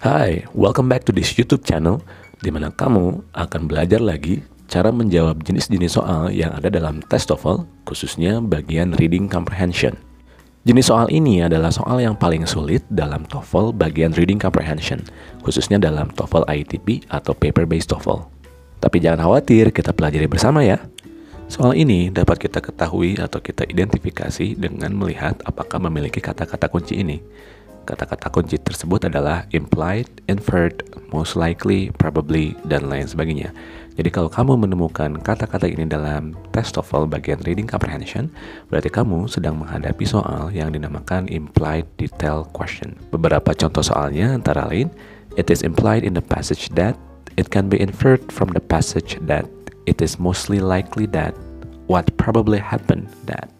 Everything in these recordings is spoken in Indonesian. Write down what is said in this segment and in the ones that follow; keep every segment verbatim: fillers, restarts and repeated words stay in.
Hai, welcome back to this YouTube channel, di mana kamu akan belajar lagi cara menjawab jenis-jenis soal yang ada dalam tes TOEFL, khususnya bagian reading comprehension. Jenis soal ini adalah soal yang paling sulit dalam TOEFL bagian reading comprehension, khususnya dalam TOEFL I T P atau paper-based TOEFL. Tapi jangan khawatir, kita pelajari bersama ya. Soal ini dapat kita ketahui atau kita identifikasi dengan melihat apakah memiliki kata-kata kunci ini. Kata-kata kunci tersebut adalah implied, inferred, most likely, probably, dan lain sebagainya. Jadi kalau kamu menemukan kata-kata ini dalam tes TOEFL bagian reading comprehension, berarti kamu sedang menghadapi soal yang dinamakan implied detail question. Beberapa contoh soalnya antara lain, it is implied in the passage that, it can be inferred from the passage that, it is mostly likely that, what probably happened that.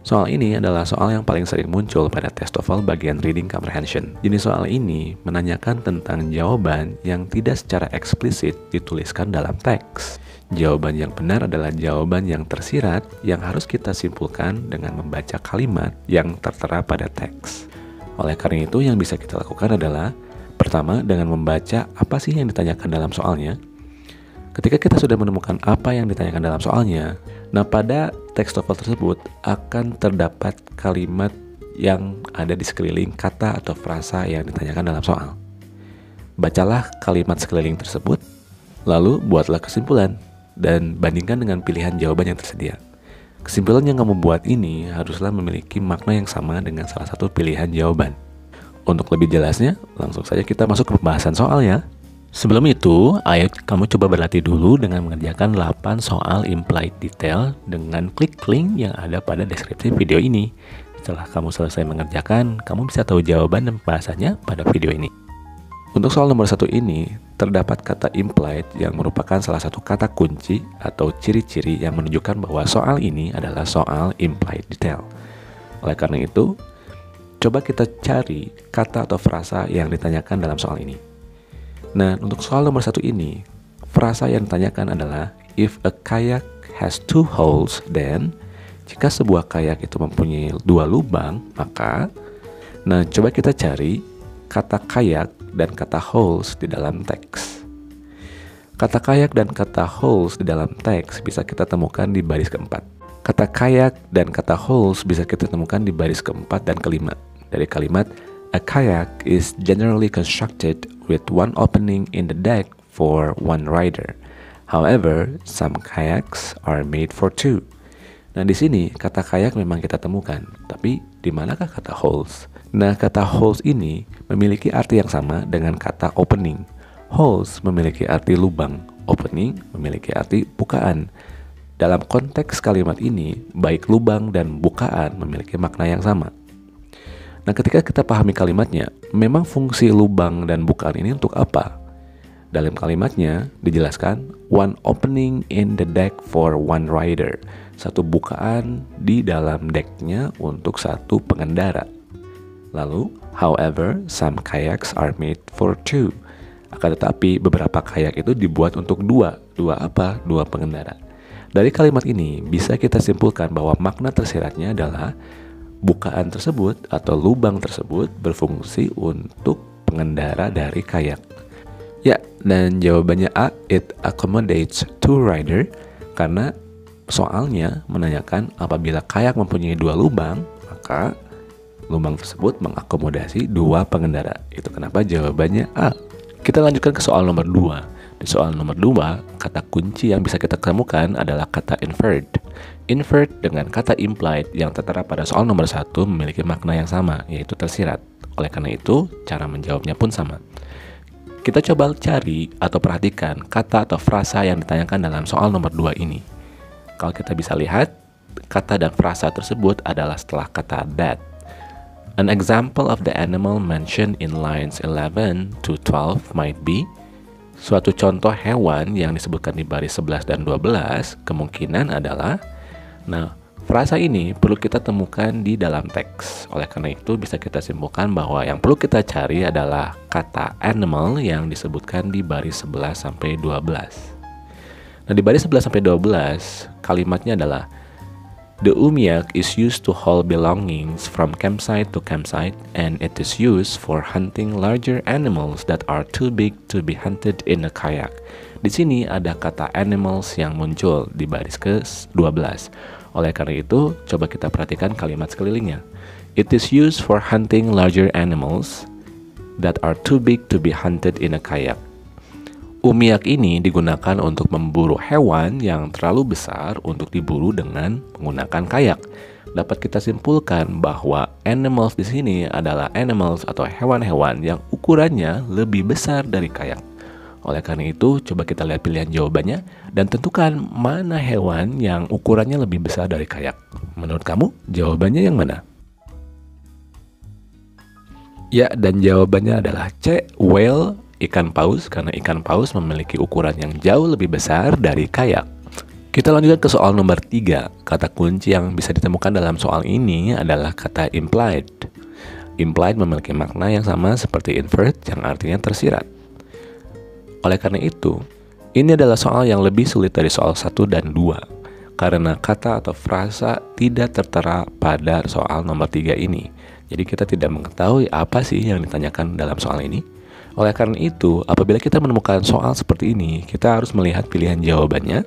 Soal ini adalah soal yang paling sering muncul pada tes TOEFL bagian reading comprehension. Jenis soal ini menanyakan tentang jawaban yang tidak secara eksplisit dituliskan dalam teks. Jawaban yang benar adalah jawaban yang tersirat yang harus kita simpulkan dengan membaca kalimat yang tertera pada teks. Oleh karena itu, yang bisa kita lakukan adalah pertama, dengan membaca apa sih yang ditanyakan dalam soalnya. Ketika kita sudah menemukan apa yang ditanyakan dalam soalnya, nah pada teks TOEFL tersebut akan terdapat kalimat yang ada di sekeliling kata atau frasa yang ditanyakan dalam soal. Bacalah kalimat sekeliling tersebut, lalu buatlah kesimpulan, dan bandingkan dengan pilihan jawaban yang tersedia. Kesimpulan yang kamu buat ini haruslah memiliki makna yang sama dengan salah satu pilihan jawaban. Untuk lebih jelasnya, langsung saja kita masuk ke pembahasan soal ya. Sebelum itu, ayo kamu coba berlatih dulu dengan mengerjakan delapan soal implied detail dengan klik link yang ada pada deskripsi video ini. Setelah kamu selesai mengerjakan, kamu bisa tahu jawaban dan pembahasannya pada video ini. Untuk soal nomor satu ini, terdapat kata implied yang merupakan salah satu kata kunci atau ciri-ciri yang menunjukkan bahwa soal ini adalah soal implied detail. Oleh karena itu, coba kita cari kata atau frasa yang ditanyakan dalam soal ini. Nah, untuk soal nomor satu ini, frasa yang ditanyakan adalah if a kayak has two holes, then jika sebuah kayak itu mempunyai dua lubang, maka. Nah, coba kita cari kata kayak dan kata holes di dalam teks. Kata kayak dan kata holes di dalam teks bisa kita temukan di baris keempat. Kata kayak dan kata holes bisa kita temukan di baris keempat dan kelima. Dari kalimat a kayak is generally constructed with one opening in the deck for one rider. However, some kayaks are made for two. Nah, di sini kata kayak memang kita temukan, tapi di manakah kata holes? Nah, kata holes ini memiliki arti yang sama dengan kata opening. Holes memiliki arti lubang, opening memiliki arti bukaan. Dalam konteks kalimat ini, baik lubang dan bukaan memiliki makna yang sama. Nah, ketika kita pahami kalimatnya, memang fungsi lubang dan bukaan ini untuk apa? Dalam kalimatnya dijelaskan, one opening in the deck for one rider. Satu bukaan di dalam decknya untuk satu pengendara. Lalu, however, some kayaks are made for two. Akan tetapi, beberapa kayak itu dibuat untuk dua. Dua apa? Dua pengendara. Dari kalimat ini, bisa kita simpulkan bahwa makna tersiratnya adalah bukaan tersebut atau lubang tersebut berfungsi untuk pengendara dari kayak. Ya, dan jawabannya A, it accommodates two rider, karena soalnya menanyakan apabila kayak mempunyai dua lubang, maka lubang tersebut mengakomodasi dua pengendara. Itu kenapa jawabannya A. Kita lanjutkan ke soal nomor dua. Di soal nomor dua, kata kunci yang bisa kita temukan adalah kata inferred. Inferred dengan kata implied yang tertera pada soal nomor satu memiliki makna yang sama, yaitu tersirat. Oleh karena itu, cara menjawabnya pun sama. Kita coba cari atau perhatikan kata atau frasa yang ditanyakan dalam soal nomor dua ini. Kalau kita bisa lihat, kata dan frasa tersebut adalah setelah kata that. An example of the animal mentioned in lines eleven to twelve might be. Suatu contoh hewan yang disebutkan di baris sebelas dan dua belas kemungkinan adalah. Nah, frasa ini perlu kita temukan di dalam teks. Oleh karena itu, bisa kita simpulkan bahwa yang perlu kita cari adalah kata animal yang disebutkan di baris sebelas sampai dua belas. Nah, di baris sebelas sampai dua belas, kalimatnya adalah The umiak is used to haul belongings from campsite to campsite, and it is used for hunting larger animals that are too big to be hunted in a kayak. Di sini ada kata animals yang muncul di baris ke dua belas. Oleh karena itu, coba kita perhatikan kalimat sekelilingnya. It is used for hunting larger animals that are too big to be hunted in a kayak. Umiak ini digunakan untuk memburu hewan yang terlalu besar untuk diburu dengan menggunakan kayak. Dapat kita simpulkan bahwa animals di sini adalah animals atau hewan-hewan yang ukurannya lebih besar dari kayak. Oleh karena itu, coba kita lihat pilihan jawabannya dan tentukan mana hewan yang ukurannya lebih besar dari kayak. Menurut kamu, jawabannya yang mana? Ya, dan jawabannya adalah C, whale. Ikan paus, karena ikan paus memiliki ukuran yang jauh lebih besar dari kayak. Kita lanjutkan ke soal nomor tiga. Kata kunci yang bisa ditemukan dalam soal ini adalah kata implied. Implied memiliki makna yang sama seperti inferred, yang artinya tersirat. Oleh karena itu, ini adalah soal yang lebih sulit dari soal satu dan dua, karena kata atau frasa tidak tertera pada soal nomor tiga ini. Jadi kita tidak mengetahui apa sih yang ditanyakan dalam soal ini. Oleh karena itu, apabila kita menemukan soal seperti ini, kita harus melihat pilihan jawabannya.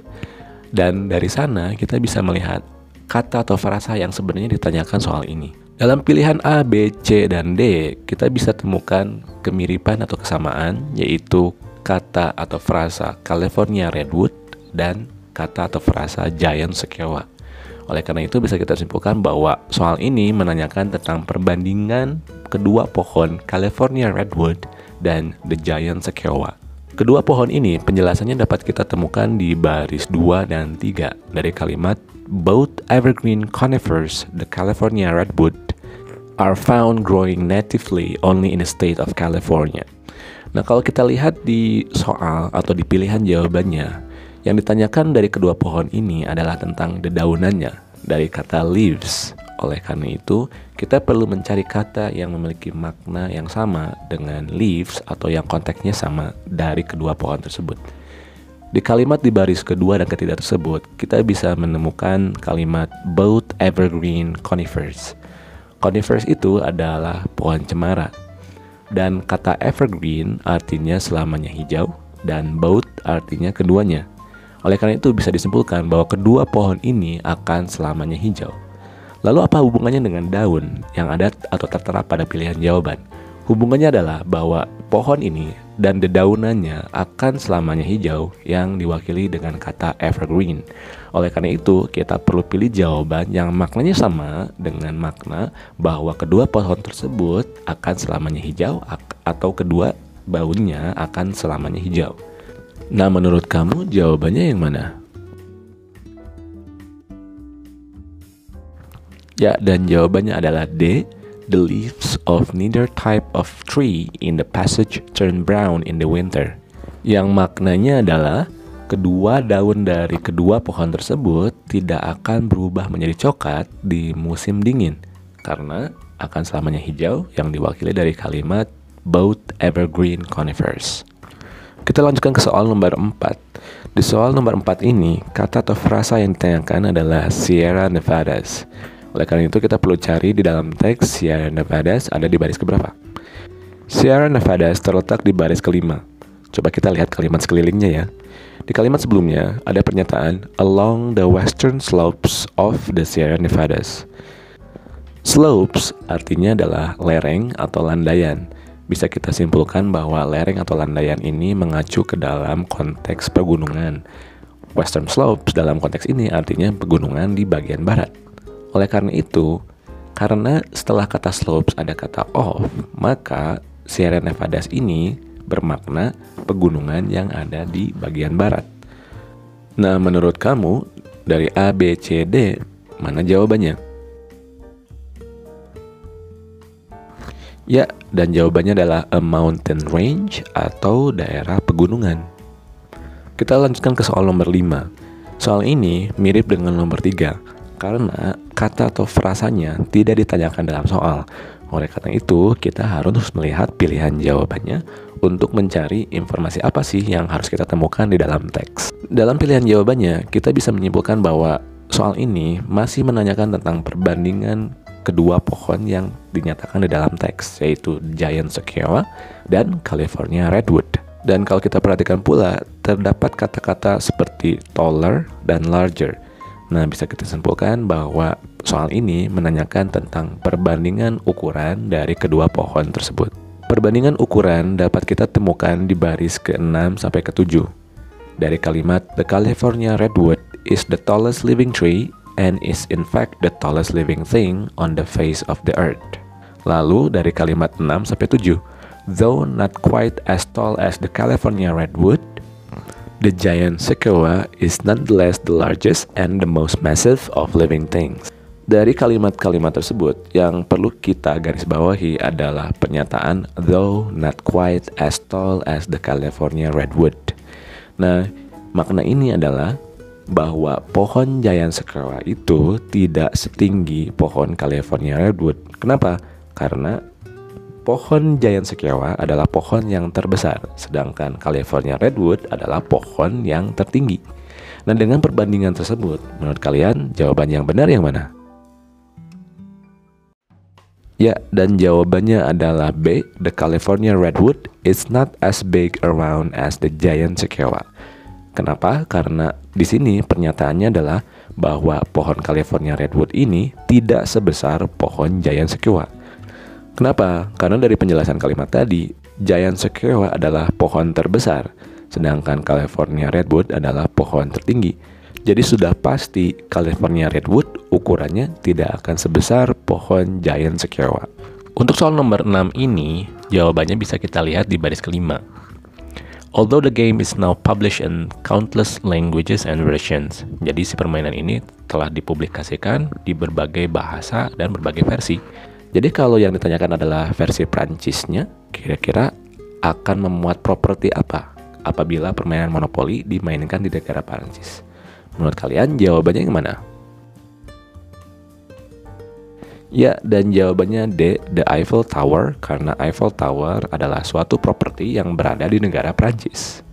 Dan dari sana, kita bisa melihat kata atau frasa yang sebenarnya ditanyakan soal ini. Dalam pilihan A, B, C, dan D, kita bisa temukan kemiripan atau kesamaan, yaitu kata atau frasa California Redwood dan kata atau frasa Giant Sequoia. Oleh karena itu, bisa kita simpulkan bahwa soal ini menanyakan tentang perbandingan kedua pohon California Redwood dan The Giant Sequoia. Kedua pohon ini penjelasannya dapat kita temukan di baris dua dan tiga dari kalimat Both evergreen conifers, the California Redwood, are found growing natively only in the state of California. Nah, kalau kita lihat di soal atau di pilihan jawabannya, yang ditanyakan dari kedua pohon ini adalah tentang dedaunannya, dari kata leaves. Oleh karena itu, kita perlu mencari kata yang memiliki makna yang sama dengan leaves atau yang konteksnya sama dari kedua pohon tersebut. Di kalimat di baris kedua dan ketiga tersebut, kita bisa menemukan kalimat both evergreen conifers. Conifers itu adalah pohon cemara. Dan kata evergreen artinya selamanya hijau, dan both artinya keduanya. Oleh karena itu, bisa disimpulkan bahwa kedua pohon ini akan selamanya hijau. Lalu apa hubungannya dengan daun yang ada atau tertera pada pilihan jawaban? Hubungannya adalah bahwa pohon ini dan dedaunannya akan selamanya hijau yang diwakili dengan kata evergreen. Oleh karena itu, kita perlu pilih jawaban yang maknanya sama dengan makna bahwa kedua pohon tersebut akan selamanya hijau atau kedua daunnya akan selamanya hijau. Nah, menurut kamu jawabannya yang mana? Ya, dan jawabannya adalah D. The leaves of neither type of tree in the passage turn brown in the winter. Yang maknanya adalah kedua daun dari kedua pohon tersebut tidak akan berubah menjadi coklat di musim dingin, karena akan selamanya hijau yang diwakili dari kalimat both evergreen conifers. Kita lanjutkan ke soal nomor empat. Di soal nomor empat ini, kata atau frasa yang ditanyakan adalah Sierra Nevada. Oleh karena itu, kita perlu cari di dalam teks Sierra Nevada ada di baris keberapa? Sierra Nevada terletak di baris kelima. Coba kita lihat kalimat sekelilingnya ya. Di kalimat sebelumnya, ada pernyataan along the western slopes of the Sierra Nevada. Slopes artinya adalah lereng atau landaian. Bisa kita simpulkan bahwa lereng atau landaian ini mengacu ke dalam konteks pegunungan. Western slopes dalam konteks ini artinya pegunungan di bagian barat. Oleh karena itu, karena setelah kata slopes ada kata of, maka Sierra Nevada ini bermakna pegunungan yang ada di bagian barat. Nah, menurut kamu dari A, B, C, D, mana jawabannya? Ya, dan jawabannya adalah a mountain range atau daerah pegunungan. Kita lanjutkan ke soal nomor lima. Soal ini mirip dengan nomor tiga. Karena kata atau frasanya tidak ditanyakan dalam soal. Oleh karena itu, kita harus melihat pilihan jawabannya untuk mencari informasi apa sih yang harus kita temukan di dalam teks. Dalam pilihan jawabannya, kita bisa menyimpulkan bahwa Soal ini masih menanyakan tentang perbandingan kedua pohon yang dinyatakan di dalam teks, yaitu Giant Sequoia dan California Redwood. Dan kalau kita perhatikan pula, terdapat kata-kata seperti taller dan larger. Nah, bisa kita simpulkan bahwa soal ini menanyakan tentang perbandingan ukuran dari kedua pohon tersebut. Perbandingan ukuran dapat kita temukan di baris ke enam sampai ke tujuh. Dari kalimat, The California Redwood is the tallest living tree and is in fact the tallest living thing on the face of the earth. Lalu dari kalimat enam sampai tujuh, though not quite as tall as the California Redwood, the Giant Sequoia is nonetheless the largest and the most massive of living things. Dari kalimat-kalimat tersebut, yang perlu kita garis bawahi adalah pernyataan though not quite as tall as the California Redwood. Nah, makna ini adalah bahwa pohon Giant Sequoia itu tidak setinggi pohon California Redwood. Kenapa? Karena pohon Giant Sequoia adalah pohon yang terbesar, sedangkan California Redwood adalah pohon yang tertinggi. Nah, dengan perbandingan tersebut, menurut kalian jawaban yang benar yang mana? Ya, dan jawabannya adalah B. The California Redwood is not as big around as the Giant Sequoia. Kenapa? Karena di sini pernyataannya adalah bahwa pohon California Redwood ini tidak sebesar pohon Giant Sequoia. Kenapa? Karena dari penjelasan kalimat tadi, Giant Sequoia adalah pohon terbesar, sedangkan California Redwood adalah pohon tertinggi. Jadi sudah pasti California Redwood ukurannya tidak akan sebesar pohon Giant Sequoia. Untuk soal nomor enam ini, jawabannya bisa kita lihat di baris kelima. Although the game is now published in countless languages and versions. Jadi si permainan ini telah dipublikasikan di berbagai bahasa dan berbagai versi. Jadi kalau yang ditanyakan adalah versi Prancisnya, kira-kira akan memuat properti apa apabila permainan Monopoly dimainkan di negara Prancis? Menurut kalian jawabannya yang mana? Ya, dan jawabannya D, The Eiffel Tower, karena Eiffel Tower adalah suatu properti yang berada di negara Prancis.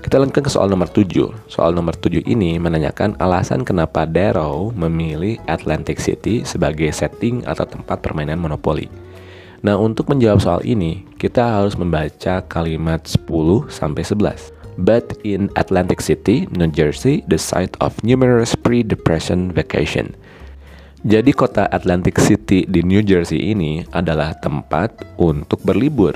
Kita lanjutkan ke soal nomor tujuh. Soal nomor tujuh ini menanyakan alasan kenapa Darrow memilih Atlantic City sebagai setting atau tempat permainan Monopoly. Nah, untuk menjawab soal ini, kita harus membaca kalimat sepuluh sampai sebelas. But in Atlantic City, New Jersey, the site of numerous pre-depression vacation. Jadi kota Atlantic City di New Jersey ini adalah tempat untuk berlibur.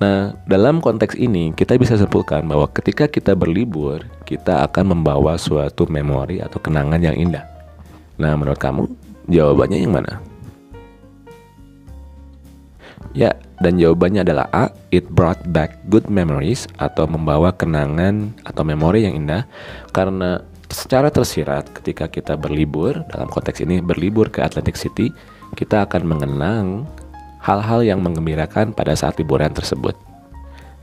Nah, dalam konteks ini kita bisa simpulkan bahwa ketika kita berlibur, kita akan membawa suatu memori atau kenangan yang indah. Nah, menurut kamu jawabannya yang mana? Ya, dan jawabannya adalah A. It brought back good memories, atau membawa kenangan atau memori yang indah. Karena secara tersirat ketika kita berlibur, dalam konteks ini berlibur ke Atlantic City, kita akan mengenang hal-hal yang menggembirakan pada saat liburan tersebut.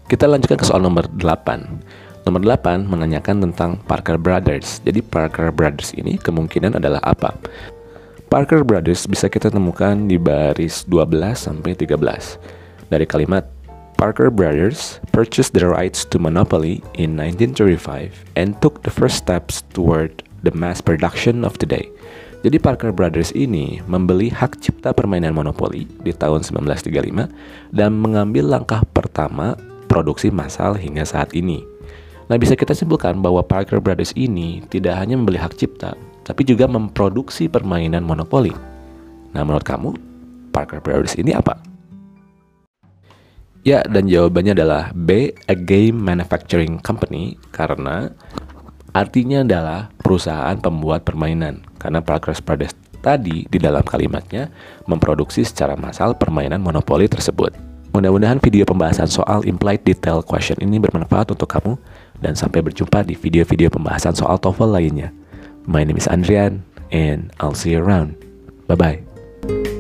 Kita lanjutkan ke soal nomor delapan. Nomor delapan menanyakan tentang Parker Brothers. Jadi Parker Brothers ini kemungkinan adalah apa? Parker Brothers bisa kita temukan di baris dua belas sampai tiga belas. Dari kalimat, Parker Brothers purchased the rights to Monopoly in nineteen thirty-five and took the first steps toward the mass production of today. Jadi Parker Brothers ini membeli hak cipta permainan Monopoly di tahun seribu sembilan ratus tiga puluh lima dan mengambil langkah pertama produksi massal hingga saat ini. Nah, bisa kita simpulkan bahwa Parker Brothers ini tidak hanya membeli hak cipta, tapi juga memproduksi permainan Monopoly. Nah, menurut kamu, Parker Brothers ini apa? Ya, dan jawabannya adalah B, a game manufacturing company, karena artinya adalah perusahaan pembuat permainan. Karena Parker Brothers tadi di dalam kalimatnya memproduksi secara massal permainan Monopoly tersebut. Mudah-mudahan video pembahasan soal implied detail question ini bermanfaat untuk kamu, dan sampai berjumpa di video-video pembahasan soal TOEFL lainnya. My name is Andrian, and I'll see you around. Bye-bye.